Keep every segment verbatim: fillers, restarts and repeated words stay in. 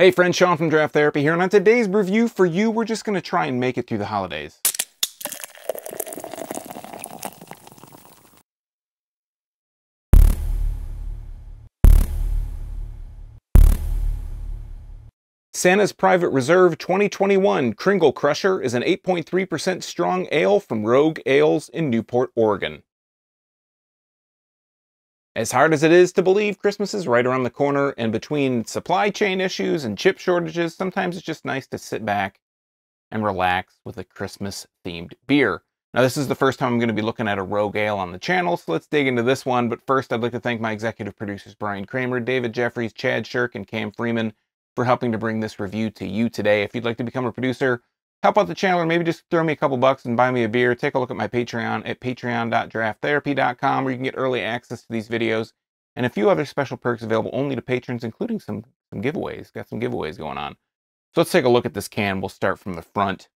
Hey friends, Sean from Draft Therapy here, and on today's review for you, we're just gonna try and make it through the holidays. Santa's Private Reserve twenty twenty-one Kringle Crusher is an eight point three percent strong ale from Rogue Ales in Newport, Oregon. As hard as it is to believe, Christmas is right around the corner, and between supply chain issues and chip shortages, sometimes it's just nice to sit back and relax with a Christmas-themed beer. Now, this is the first time I'm going to be looking at a Rogue Ale on the channel, so let's dig into this one. But first, I'd like to thank my executive producers, Brian Kramer, David Jeffries, Chad Shirk, and Cam Freeman, for helping to bring this review to you today. If you'd like to become a producer, help out the channel, or maybe just throw me a couple bucks and buy me a beer, take a look at my Patreon at patreon dot draft therapy dot com, where you can get early access to these videos and a few other special perks available only to patrons, including some, some giveaways. Got some giveaways going on. So let's take a look at this can. We'll start from the front.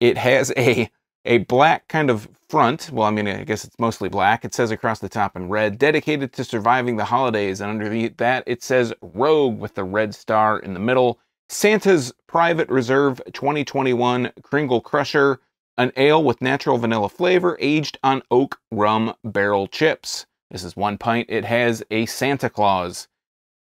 It has a, a black kind of front. Well, I mean, I guess it's mostly black. It says across the top in red, dedicated to surviving the holidays. And underneath that, it says Rogue with the red star in the middle. Santa's Private Reserve twenty twenty-one Kringle Crusher, an ale with natural vanilla flavor aged on oak rum barrel chips. This is one pint. It has a Santa Claus,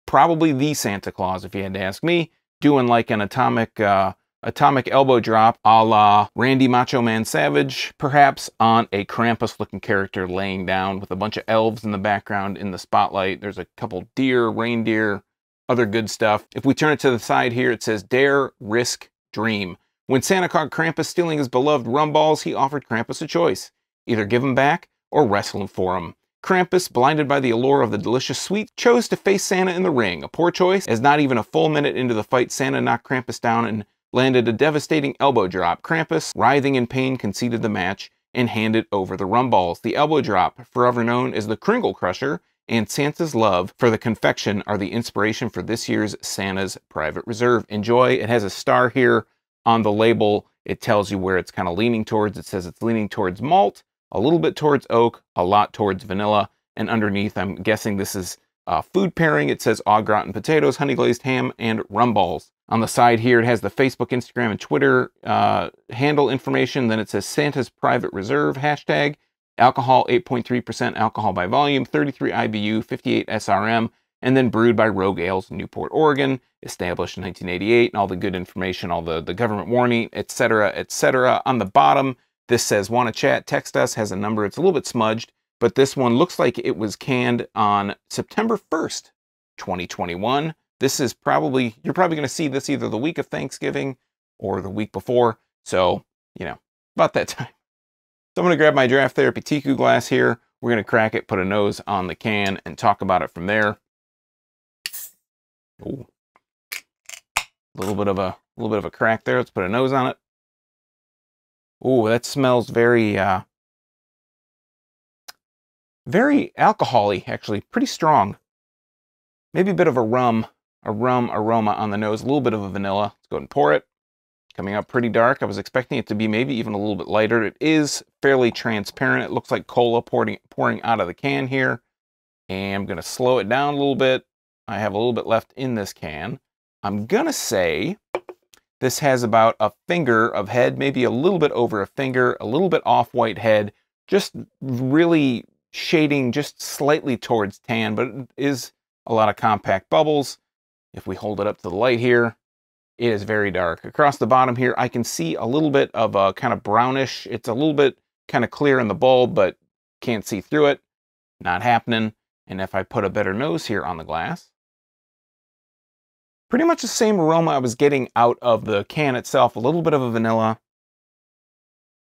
probably the Santa Claus if you had to ask me, doing like an atomic uh, atomic elbow drop a la Randy Macho Man Savage, perhaps, on a Krampus looking character laying down with a bunch of elves in the background in the spotlight. There's a couple deer, reindeer, other good stuff. If we turn it to the side here, it says Dare, Risk, Dream. When Santa caught Krampus stealing his beloved rum balls, he offered Krampus a choice. Either give him back or wrestle him for him. Krampus, blinded by the allure of the delicious sweet, chose to face Santa in the ring. A poor choice, as not even a full minute into the fight, Santa knocked Krampus down and landed a devastating elbow drop. Krampus, writhing in pain, conceded the match and handed over the rum balls. The elbow drop, forever known as the Kringle Crusher, and Santa's love for the confection are the inspiration for this year's Santa's Private Reserve. Enjoy. It has a star here on the label. It tells you where it's kind of leaning towards. It says it's leaning towards malt, a little bit towards oak, a lot towards vanilla, and underneath, I'm guessing this is uh, food pairing. It says au gratin potatoes, honey glazed ham, and rum balls. On the side here, it has the Facebook, Instagram, and Twitter uh, handle information. Then it says Santa's Private Reserve hashtag. Alcohol, eight point three percent alcohol by volume, thirty-three I B U, fifty-eight S R M, and then brewed by Rogue Ales, Newport, Oregon, established in nineteen eighty-eight, and all the good information, all the, the government warning, et cetera, et cetera. On the bottom, this says, want to chat, text us, has a number. It's a little bit smudged, but this one looks like it was canned on September first, twenty twenty-one. This is probably, you're probably going to see this either the week of Thanksgiving or the week before, so, you know, about that time. So I'm going to grab my Draft Therapy Tiku glass here. We're going to crack it, put a nose on the can, and talk about it from there. Ooh. A little bit of a little bit of a crack there. Let's put a nose on it. Ooh, that smells very, uh, very alcohol-y, actually. Pretty strong. Maybe a bit of a rum, a rum aroma on the nose. A little bit of a vanilla. Let's go ahead and pour it. Coming out pretty dark. I was expecting it to be maybe even a little bit lighter. It is fairly transparent. It looks like cola pouring, pouring out of the can here. And I'm going to slow it down a little bit. I have a little bit left in this can. I'm going to say this has about a finger of head, maybe a little bit over a finger, a little bit off-white head, just really shading just slightly towards tan, but it is a lot of compact bubbles. If we hold it up to the light here, it is very dark. Across the bottom here, I can see a little bit of a kind of brownish. It's a little bit kind of clear in the bulb, but can't see through it. Not happening. And if I put a better nose here on the glass, pretty much the same aroma I was getting out of the can itself. A little bit of a vanilla,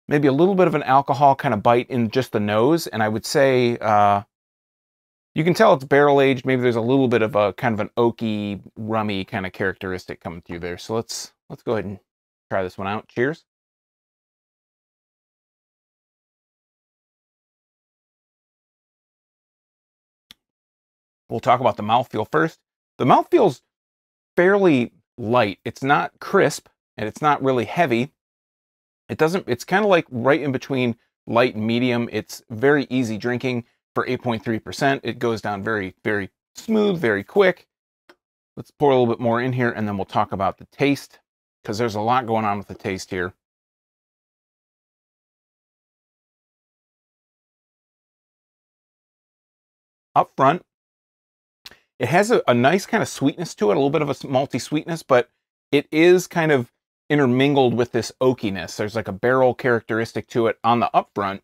maybe a little bit of an alcohol kind of bite in just the nose. And I would say, uh, you can tell it's barrel-aged. Maybe there's a little bit of a kind of an oaky, rummy kind of characteristic coming through there. So let's let's go ahead and try this one out. Cheers. We'll talk about the mouthfeel first. The mouthfeel's fairly light. It's not crisp, and it's not really heavy. It doesn't, it's kind of like right in between light and medium. It's very easy drinking. For eight point three percent, it goes down very, very smooth, very quick. Let's pour a little bit more in here, and then we'll talk about the taste, because there's a lot going on with the taste here. Up front, it has a, a nice kind of sweetness to it, a little bit of a malty sweetness, but it is kind of intermingled with this oakiness. There's like a barrel characteristic to it on the upfront.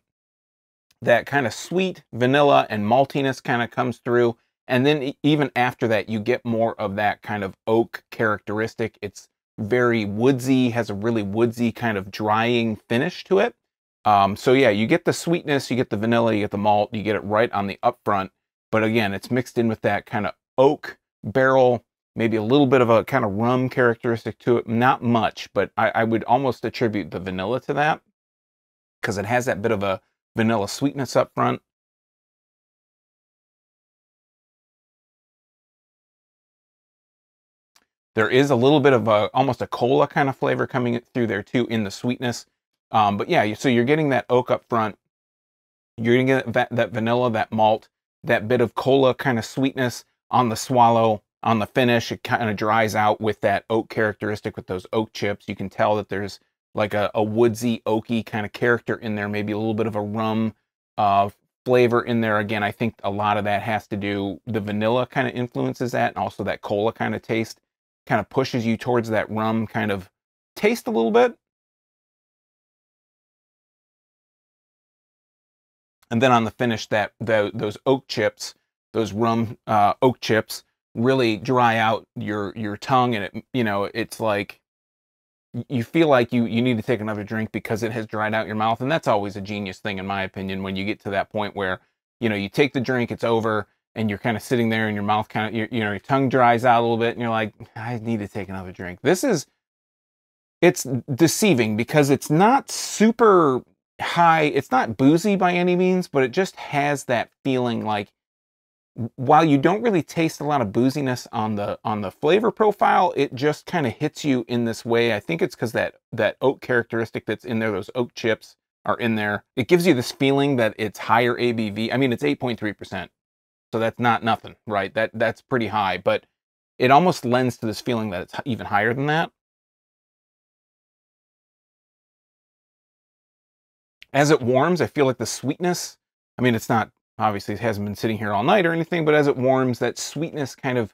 That kind of sweet vanilla and maltiness kind of comes through. And then even after that, you get more of that kind of oak characteristic. It's very woodsy, has a really woodsy kind of drying finish to it. Um, so yeah, you get the sweetness, you get the vanilla, you get the malt, you get it right on the upfront. But again, it's mixed in with that kind of oak barrel, maybe a little bit of a kind of rum characteristic to it. Not much, but I, I would almost attribute the vanilla to that because it has that bit of a vanilla sweetness up front. There is a little bit of a, almost a cola kind of flavor coming through there too in the sweetness. Um, but yeah, so you're getting that oak up front. You're going to get that, that vanilla, that malt, that bit of cola kind of sweetness on the swallow, on the finish. It kind of dries out with that oak characteristic with those oak chips. You can tell that there's like a, a woodsy, oaky kind of character in there, maybe a little bit of a rum uh, flavor in there. Again, I think a lot of that has to do, the vanilla kind of influences that, and also that cola kind of taste kind of pushes you towards that rum kind of taste a little bit. And then on the finish, that the, those oak chips, those rum uh, oak chips really dry out your, your tongue, and it, you know, it's like, you feel like you, you need to take another drink because it has dried out your mouth. And that's always a genius thing, in my opinion, when you get to that point where, you know, you take the drink, it's over, and you're kind of sitting there and your mouth kind of, you, you know, your tongue dries out a little bit and you're like, I need to take another drink. This is, it's deceiving because it's not super high. It's not boozy by any means, but it just has that feeling like, while you don't really taste a lot of booziness on the on the flavor profile, it just kind of hits you in this way. I think it's because that that oak characteristic that's in there, those oak chips are in there. It gives you this feeling that it's higher A B V. I mean, it's eight point three percent, so that's not nothing, right? That that's pretty high, but it almost lends to this feeling that it's even higher than that. As it warms, I feel like the sweetness, I mean, it's not, obviously, it hasn't been sitting here all night or anything, but as it warms, that sweetness kind of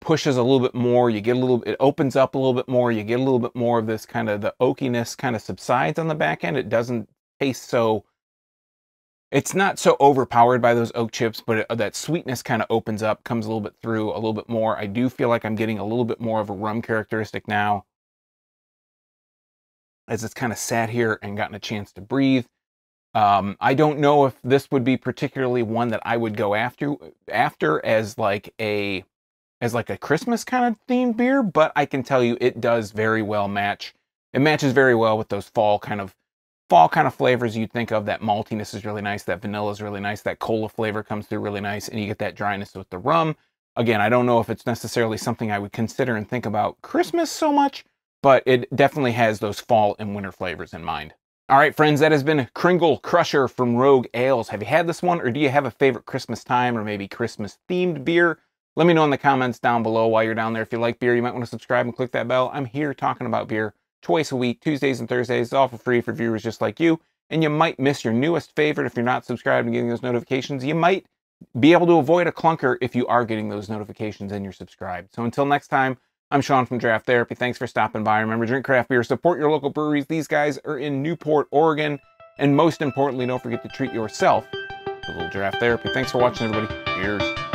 pushes a little bit more. You get a little, it opens up a little bit more. You get a little bit more of this kind of, the oakiness kind of subsides on the back end. It doesn't taste so, it's not so overpowered by those oak chips, but it, that sweetness kind of opens up, comes a little bit through, a little bit more. I do feel like I'm getting a little bit more of a rum characteristic now as it's kind of sat here and gotten a chance to breathe. Um, I don't know if this would be particularly one that I would go after, after as like a, as like a Christmas kind of themed beer, but I can tell you it does very well match. It matches very well with those fall kind of, fall kind of flavors you'd think of. That maltiness is really nice. That vanilla is really nice. That cola flavor comes through really nice, and you get that dryness with the rum. Again, I don't know if it's necessarily something I would consider and think about Christmas so much, but it definitely has those fall and winter flavors in mind. All right, friends, that has been Kringle Crusher from Rogue Ales. Have you had this one, or do you have a favorite Christmas time or maybe Christmas-themed beer? Let me know in the comments down below while you're down there. If you like beer, you might want to subscribe and click that bell. I'm here talking about beer twice a week, Tuesdays and Thursdays. It's all for free for viewers just like you, and you might miss your newest favorite if you're not subscribed and getting those notifications. You might be able to avoid a clunker if you are getting those notifications and you're subscribed. So until next time, I'm Sean from Draft Therapy. Thanks for stopping by. Remember, drink craft beer, support your local breweries. These guys are in Newport, Oregon. And most importantly, don't forget to treat yourself with a little Draft Therapy. Thanks for watching, everybody. Cheers.